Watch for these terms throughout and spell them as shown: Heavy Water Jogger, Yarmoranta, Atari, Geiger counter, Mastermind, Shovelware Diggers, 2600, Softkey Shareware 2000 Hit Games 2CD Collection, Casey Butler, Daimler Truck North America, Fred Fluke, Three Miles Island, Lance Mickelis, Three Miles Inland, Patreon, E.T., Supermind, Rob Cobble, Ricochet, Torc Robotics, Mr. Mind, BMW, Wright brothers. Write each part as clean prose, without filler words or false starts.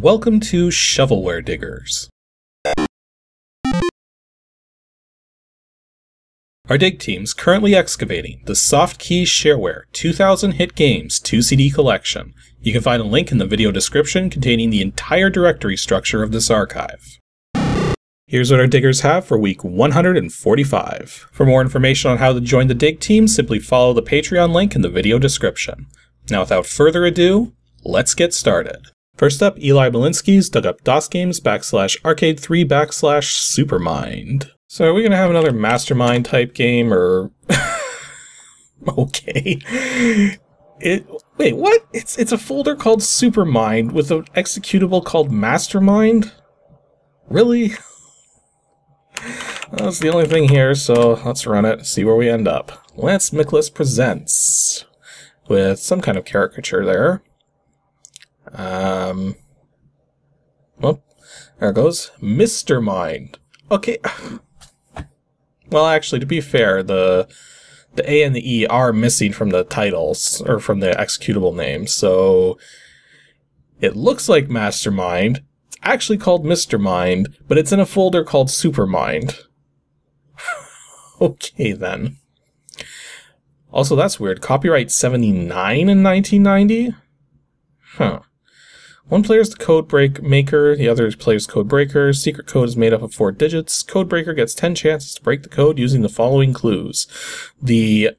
Welcome to Shovelware Diggers. Our dig team's currently excavating the Softkey Shareware 2000 Hit Games 2CD Collection. You can find a link in the video description containing the entire directory structure of this archive. Here's what our diggers have for week 145. For more information on how to join the dig team, simply follow the Patreon link in the video description. Now without further ado, let's get started. First up, Eli Malinsky's dug up DOSGames/Arcade3/Supermind. So are we going to have another Mastermind type game or... okay. Wait, what? It's a folder called Supermind with an executable called Mastermind? Really? Well, that's the only thing here, so let's run it, see where we end up. Lance Mickelis presents with some kind of caricature there. Well, there it goes. Mr. Mind. Okay. Well, actually, to be fair, the A and the E are missing from the titles, or from the executable names, so it looks like Mastermind. It's actually called Mr. Mind, but it's in a folder called Supermind. Okay, then. Also, that's weird. Copyright 79 in 1990? Huh. One player's the code break maker, the other player's code breaker. Secret code is made up of 4 digits. Code breaker gets 10 chances to break the code using the following clues. The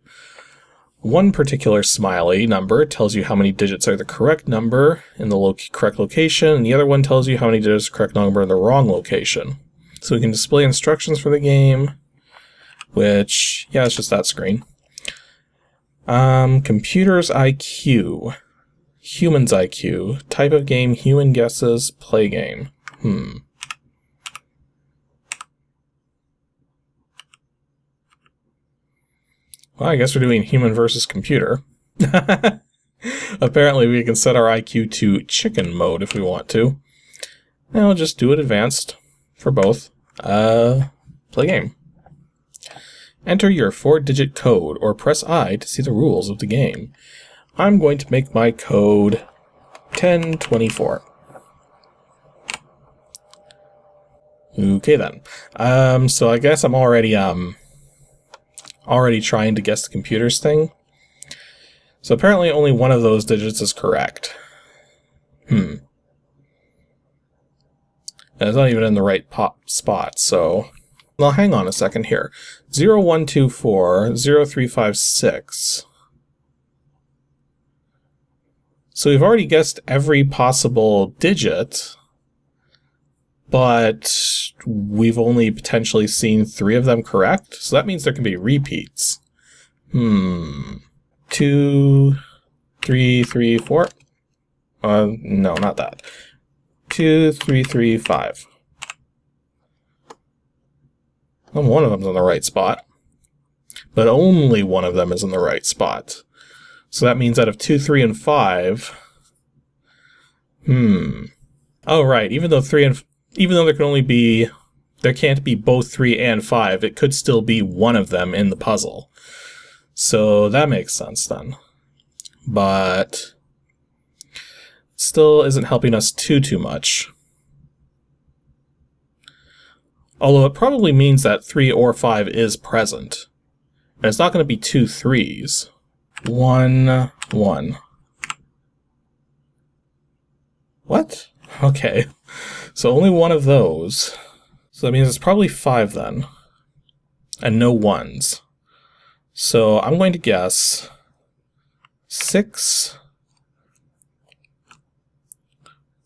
one particular smiley number tells you how many digits are the correct number in the correct location, and the other one tells you how many digits are the correct number in the wrong location. So we can display instructions for the game, which, yeah, it's just that screen. Computers IQ. Humans IQ. Type of game, human guesses, play game. Well, I guess we're doing human versus computer. Apparently we can set our IQ to chicken mode if we want to. Now we'll just do it advanced for both. Play game. Enter your 4-digit code or press I to see the rules of the game. I'm going to make my code 1024. Okay then. So I guess I'm already trying to guess the computers thing. So apparently only one of those digits is correct. And it's not even in the right spot, so... Well, hang on a second here. 0124, 0356... So we've already guessed every possible digit, but we've only potentially seen 3 of them correct. So that means there can be repeats. 2, 3, 3, 4. No, not that. 2, 3, 3, 5. Well, one of them's in the right spot, but only one of them is in the right spot. So that means out of 2, 3, and 5... Oh, right. Even though there can only be... There can't be both 3 and 5, it could still be one of them in the puzzle. So that makes sense, then. But... still isn't helping us too much. Although it probably means that 3 or 5 is present. And it's not going to be 2 3s. 1, 1. What? Okay. So only one of those. So that means it's probably 5 then. And no 1s. So I'm going to guess 6,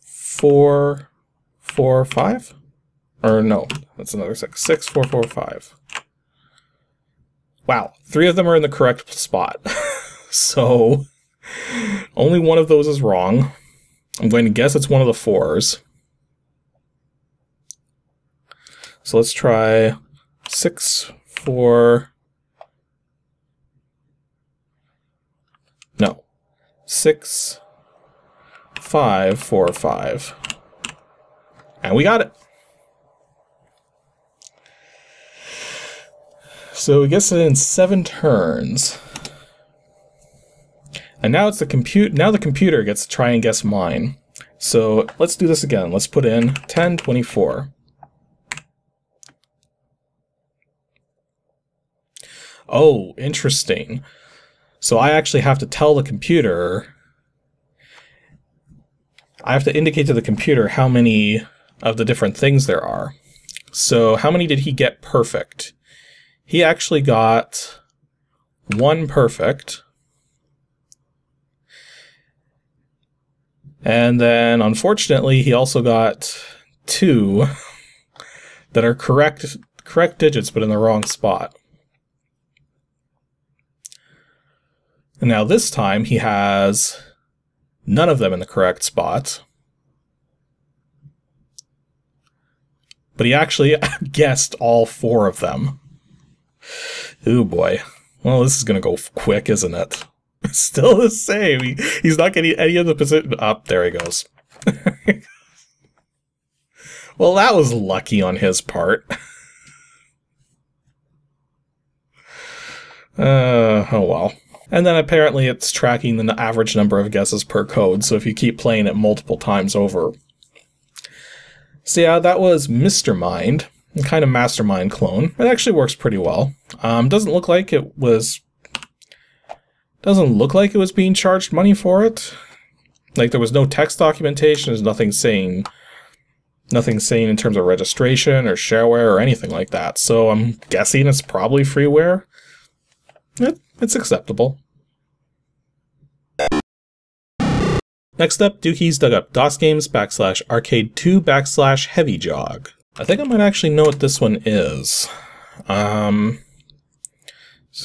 4, 4, 5? Or no, that's another 6. 6, 4, 4, 5. Wow, 3 of them are in the correct spot. So, only one of those is wrong. I'm going to guess it's one of the 4s. So let's try 6, 4... No. 6, 5, 4, 5. And we got it! So we guessed it in 7 turns. And now the computer gets to try and guess mine. So let's do this again. Let's put in 1024. Oh, interesting. So I actually have to tell the computer, I have to indicate to the computer how many of the different things there are. So how many did he get perfect? He actually got one perfect. And then unfortunately, he also got two that are correct digits, but in the wrong spot. And now this time he has none of them in the correct spot. But he actually guessed all four of them. Oh boy. Well, this is going to go quick, isn't it? Still the same. He's not getting any of the position up. There he goes. Well, that was lucky on his part. Oh well. And then apparently it's tracking the average number of guesses per code. So if you keep playing it multiple times over. So yeah, that was Mr. Mind, kind of Mastermind clone. It actually works pretty well. Doesn't look like it was being charged money for it. Like, there was no text documentation. There's nothing saying in terms of registration or shareware or anything like that. So I'm guessing it's probably freeware. It's acceptable. Next up, Dookie's dug up DOS Games/Arcade2/Heavy Jog. I think I might actually know what this one is. So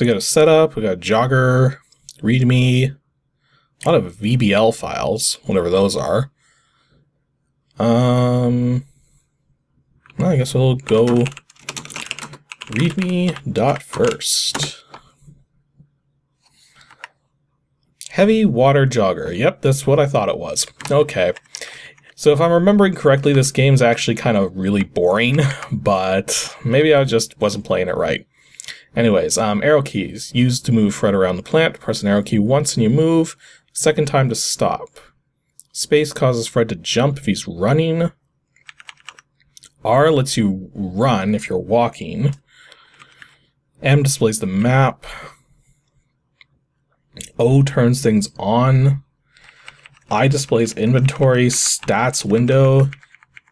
we got a setup, we got a jogger, readme, a lot of VBL files, whatever those are. Well, I guess we'll go readme.first. Heavy Water Jogger. Yep, that's what I thought it was. Okay. So if I'm remembering correctly, this game's actually kind of really boring, but maybe I just wasn't playing it right. Anyways, arrow keys. Used to move Fred around the plant. Press an arrow key once and you move. Second time to stop. Space causes Fred to jump if he's running. R lets you run if you're walking. M displays the map. O turns things on. I displays inventory, stats window.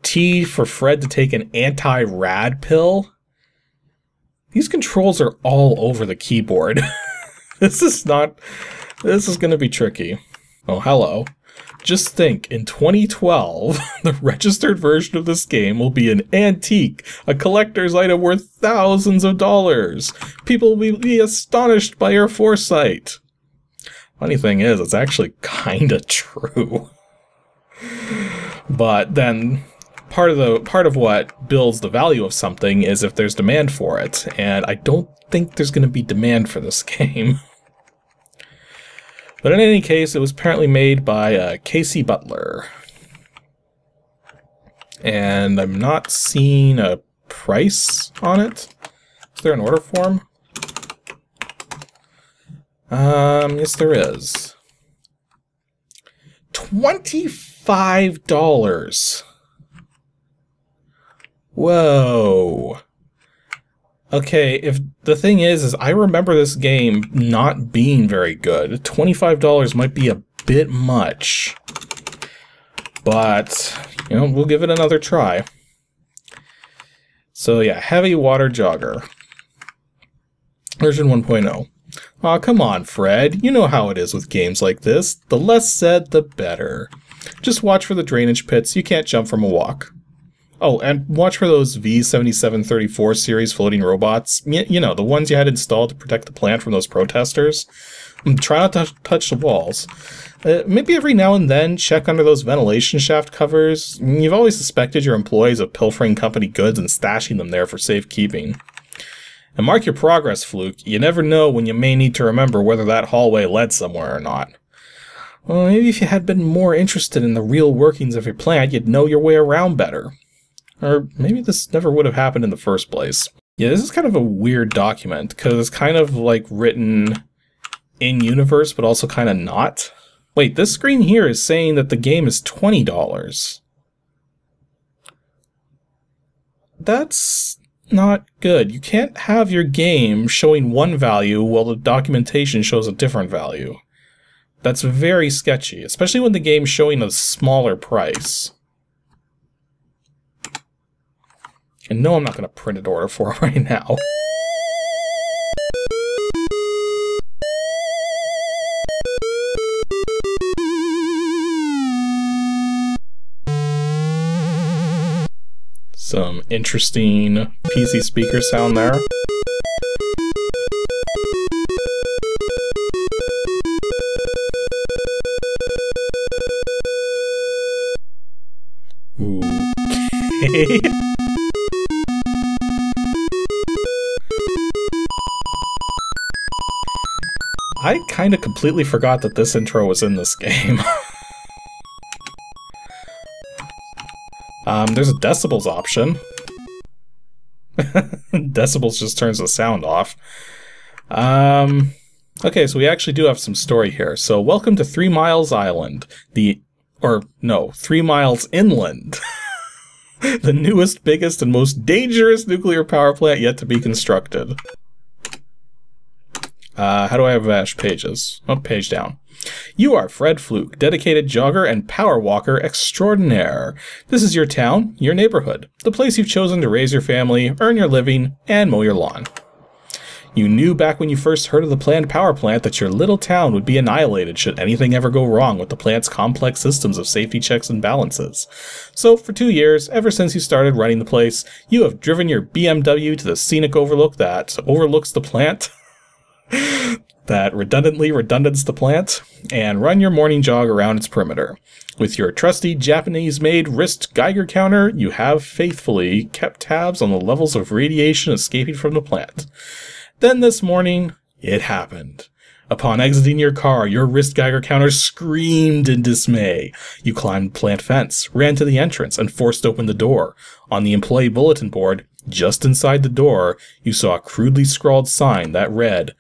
T for Fred to take an anti-rad pill. These controls are all over the keyboard. This is going to be tricky. Oh, hello. Just think, in 2012, the registered version of this game will be an antique, a collector's item worth thousands of dollars. People will be astonished by your foresight. Funny thing is, it's actually kind of true. But then part of what builds the value of something is if there's demand for it, and I don't think there's going to be demand for this game. But in any case, it was apparently made by Casey Butler. And I'm not seeing a price on it. Is there an order form? Yes, there is. $25. Whoa. Okay, if the thing is I remember this game not being very good. $25 might be a bit much. But, you know, we'll give it another try. So yeah, Heavy Water Jogger. Version 1.0. Aw, come on, Fred. You know how it is with games like this. The less said, the better. Just watch for the drainage pits. You can't jump from a walk. Oh, and watch for those V7734 series floating robots. You know, the ones you had installed to protect the plant from those protesters. Try not to touch the walls. Maybe every now and then check under those ventilation shaft covers. You've always suspected your employees of pilfering company goods and stashing them there for safekeeping. And mark your progress, Fluke. You never know when you may need to remember whether that hallway led somewhere or not. Well, maybe if you had been more interested in the real workings of your plant, you'd know your way around better. Or maybe this never would have happened in the first place. Yeah, this is kind of a weird document, because it's kind of like written in-universe, but also kind of not. Wait, this screen here is saying that the game is $20. That's not good. You can't have your game showing one value while the documentation shows a different value. That's very sketchy, especially when the game's showing a smaller price. And no, I'm not going to print an order for it right now. Some interesting PC speaker sound there. Okay. I kind of completely forgot that this intro was in this game. There's a decibels option. Decibels just turns the sound off. Okay, so we actually do have some story here. So welcome to 3 Miles Island, or no, 3 Miles Inland. The newest, biggest, and most dangerous nuclear power plant yet to be constructed. How do I have Ash pages? Oh, page down. You are Fred Fluke, dedicated jogger and power walker extraordinaire. This is your town, your neighborhood, the place you've chosen to raise your family, earn your living, and mow your lawn. You knew back when you first heard of the planned power plant that your little town would be annihilated should anything ever go wrong with the plant's complex systems of safety checks and balances. So for 2 years, ever since you started running the place, you have driven your BMW to the scenic overlook that overlooks the plant. That redundantly redundants the plant, and run your morning jog around its perimeter. With your trusty Japanese-made wrist Geiger counter, you have faithfully kept tabs on the levels of radiation escaping from the plant. Then this morning, it happened. Upon exiting your car, your wrist Geiger counter screamed in dismay. You climbed plant fence, ran to the entrance, and forced open the door. On the employee bulletin board, just inside the door, you saw a crudely scrawled sign that read,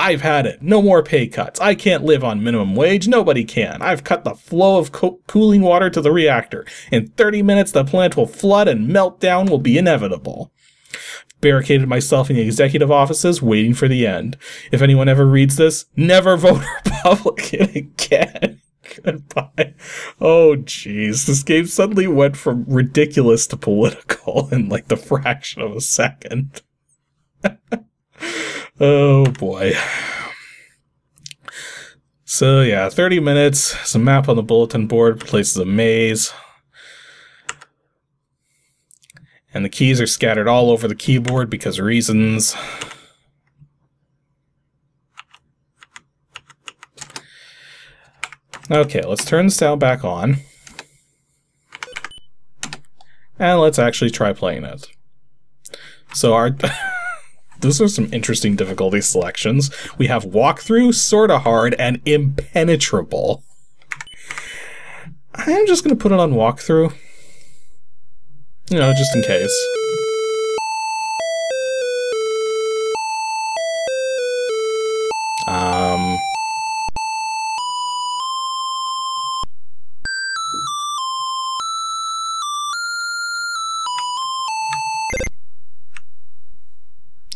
"I've had it. No more pay cuts. I can't live on minimum wage. Nobody can. I've cut the flow of cooling water to the reactor. In 30 minutes, the plant will flood and meltdown will be inevitable. Barricaded myself in the executive offices, waiting for the end. If anyone ever reads this, never vote Republican again." Goodbye. Oh, jeez. This game suddenly went from ridiculous to political in like the fraction of a second. Oh boy. So yeah, 30 minutes, some map on the bulletin board, places a maze. And the keys are scattered all over the keyboard because reasons. Okay, let's turn the sound back on. And let's actually try playing it. So our... Those are some interesting difficulty selections. We have walkthrough, sorta hard, and impenetrable. I'm just gonna put it on walkthrough. You know, just in case.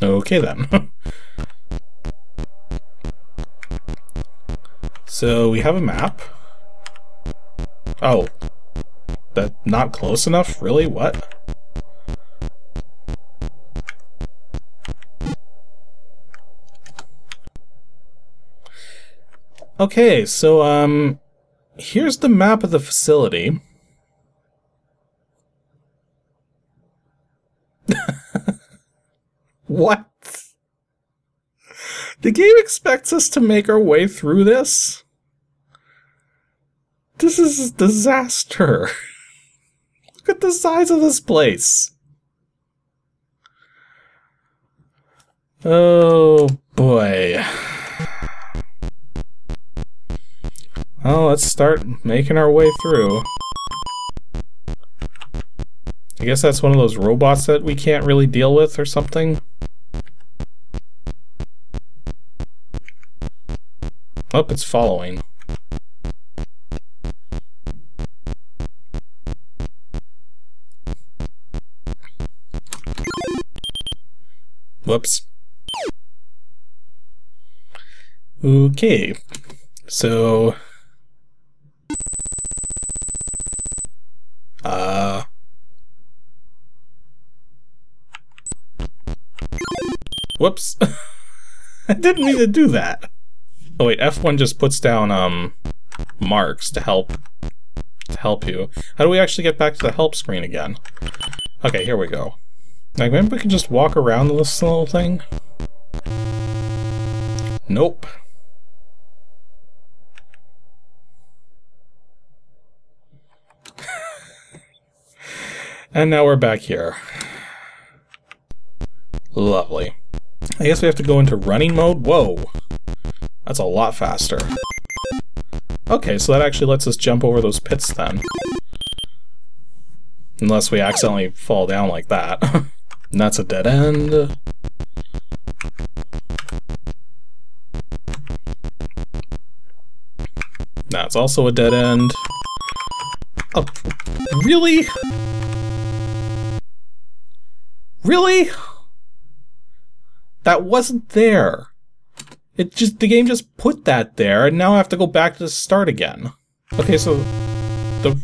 Okay then. So we have a map. Oh, that not close enough? Really? What? Okay, so here's the map of the facility. What? The game expects us to make our way through this? This is a disaster. Look at the size of this place. Oh boy. Well, let's start making our way through. I guess that's one of those robots that we can't really deal with or something. Oh, it's following. Whoops. Okay, so whoops. I didn't mean to do that. Oh wait, F1 just puts down marks to help you. How do we actually get back to the help screen again? Okay, here we go. Like maybe we can just walk around this little thing. Nope. And now we're back here. Lovely. I guess we have to go into running mode. Whoa. That's a lot faster. Okay, so that actually lets us jump over those pits then. Unless we accidentally fall down like that. And that's a dead end. That's also a dead end. Oh, really? Really? That wasn't there. It just, the game just put that there, and now I have to go back to the start again. Okay, so the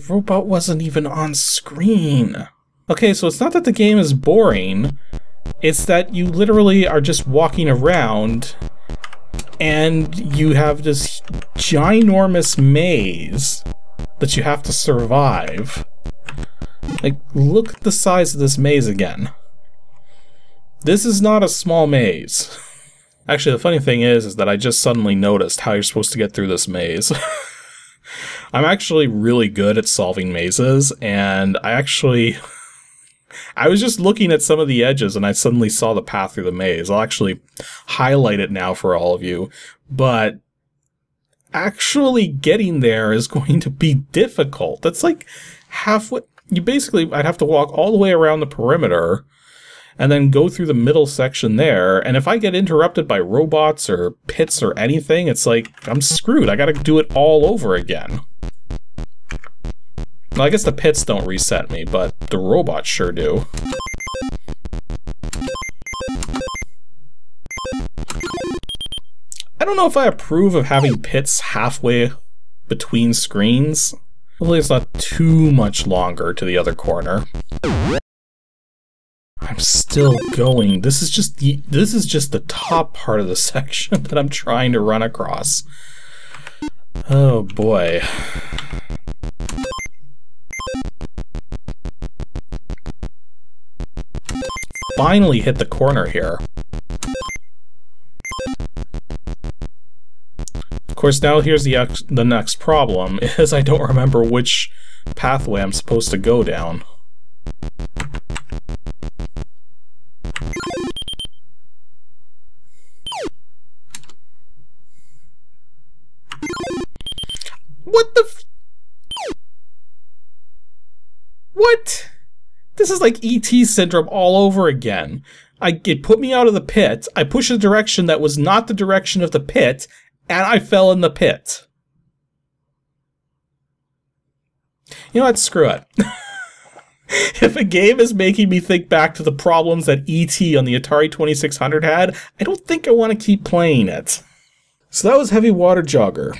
robot wasn't even on screen. Okay, so it's not that the game is boring, it's that you literally are just walking around and you have this ginormous maze that you have to survive. Like, look at the size of this maze again. This is not a small maze. Actually, the funny thing is that I just suddenly noticed how you're supposed to get through this maze. I'm actually really good at solving mazes, and I was just looking at some of the edges and I suddenly saw the path through the maze. I'll actually highlight it now for all of you, but actually getting there is going to be difficult. That's like halfway. You basically, I'd have to walk all the way around the perimeter and then go through the middle section there, and if I get interrupted by robots or pits or anything, it's like, I'm screwed. I gotta do it all over again. Well, I guess the pits don't reset me, but the robots sure do. I don't know if I approve of having pits halfway between screens. Hopefully it's not too much longer to the other corner. I'm still going. This is just the top part of the section that I'm trying to run across. Oh boy. Finally hit the corner here. Of course, now here's the next problem is I don't remember which pathway I'm supposed to go down. What the f— what? This is like E.T. syndrome all over again. It put me out of the pit, I pushed a direction that was not the direction of the pit, and I fell in the pit. You know what, screw it. If a game is making me think back to the problems that E.T. on the Atari 2600 had, I don't think I want to keep playing it. So that was Heavy Water Jogger.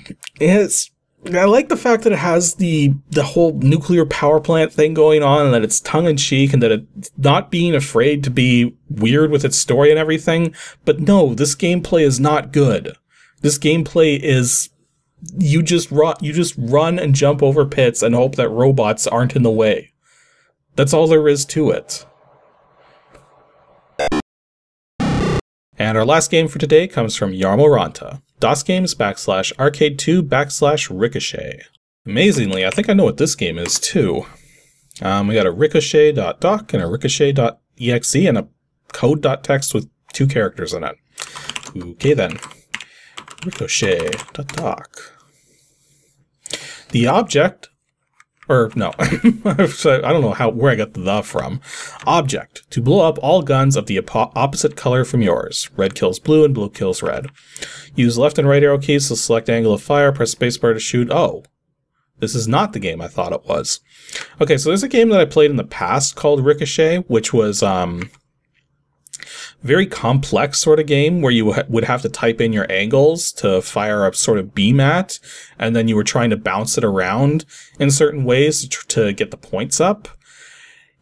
I like the fact that it has the whole nuclear power plant thing going on, and that it's tongue-in-cheek, and that it's not being afraid to be weird with its story and everything. But no, this gameplay is not good. This gameplay is you just run and jump over pits and hope that robots aren't in the way. That's all there is to it. And our last game for today comes from Yarmoranta. DOSGames/arcade2/ricochet. Amazingly, I think I know what this game is too. We got a ricochet.doc and a ricochet.exe and a code.txt with two characters in it. Okay then. Ricochet.doc. The object, or no, so I don't know where I got the from. Object, to blow up all guns of the opposite color from yours. Red kills blue and blue kills red. Use left and right arrow keys to select angle of fire, press spacebar to shoot. Oh, This is not the game I thought it was. Okay, so there's a game that I played in the past called Ricochet, which was very complex sort of game where you would have to type in your angles to fire a sort of beam at, and then you were trying to bounce it around in certain ways to get the points up.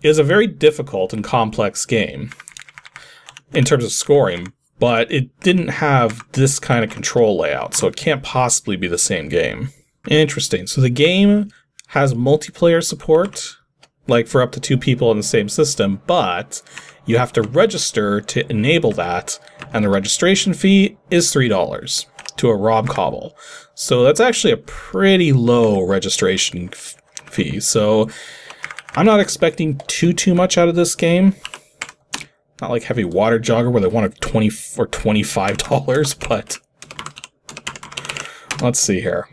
It was a very difficult and complex game in terms of scoring, but it didn't have this kind of control layout, so it can't possibly be the same game. Interesting. So the game has multiplayer support, like for up to 2 people in the same system, but you have to register to enable that, and the registration fee is $3 to a Rob Cobble. So that's actually a pretty low registration fee. So I'm not expecting too much out of this game. Not like Heavy Water Jogger where they wanted $20 or $25, but let's see here.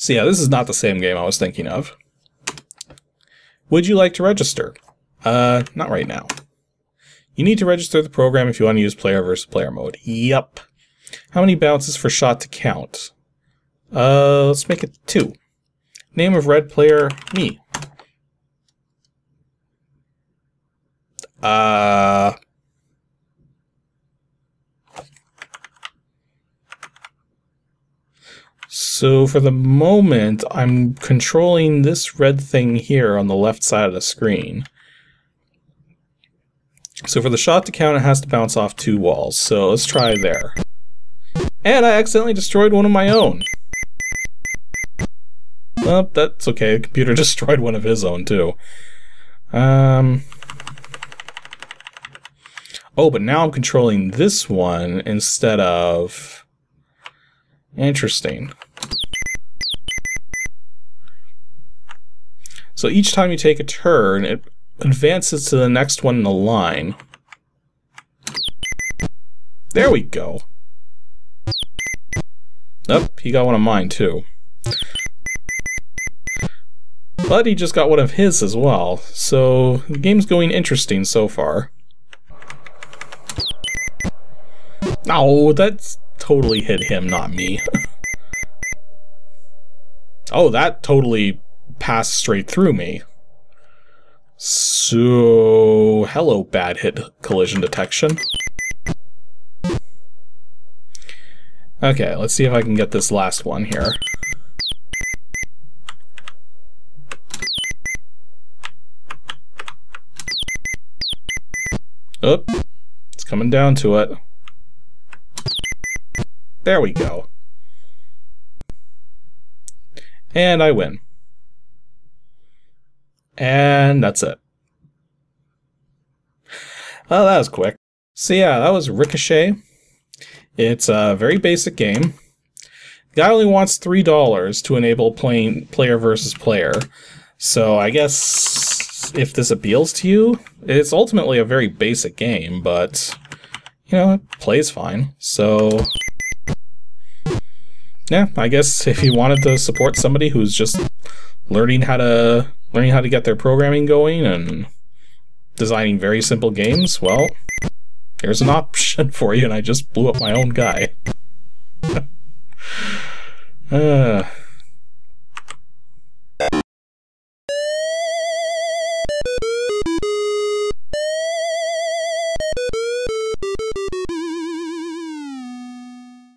So yeah, this is not the same game I was thinking of. Would you like to register? Not right now. You need to register the program if you want to use player versus player mode. Yep. How many bounces for shot to count? Let's make it 2. Name of red player, me. So for the moment, I'm controlling this red thing here on the left side of the screen. So for the shot to count, it has to bounce off 2 walls. So let's try there. And I accidentally destroyed one of my own. Well, that's okay. The computer destroyed one of his own too. Oh, but now I'm controlling this one instead of... Interesting. So each time you take a turn, it advances to the next one in the line. There we go. Oh, he got one of mine too. But he just got one of his as well. So the game's going interesting so far. Oh, that's... totally hit him, not me. Oh, that totally passed straight through me. So, hello, bad hit collision detection. Okay, let's see if I can get this last one here. Oop, it's coming down to it. There we go. And I win. And that's it. Oh, that was quick. So yeah, that was Ricochet. It's a very basic game. The guy only wants $3 to enable playing player versus player. So I guess if this appeals to you, it's ultimately a very basic game, but you know, it plays fine. So yeah, I guess if you wanted to support somebody who's just learning how to get their programming going and designing very simple games, well, here's an option for you, and I just blew up my own guy.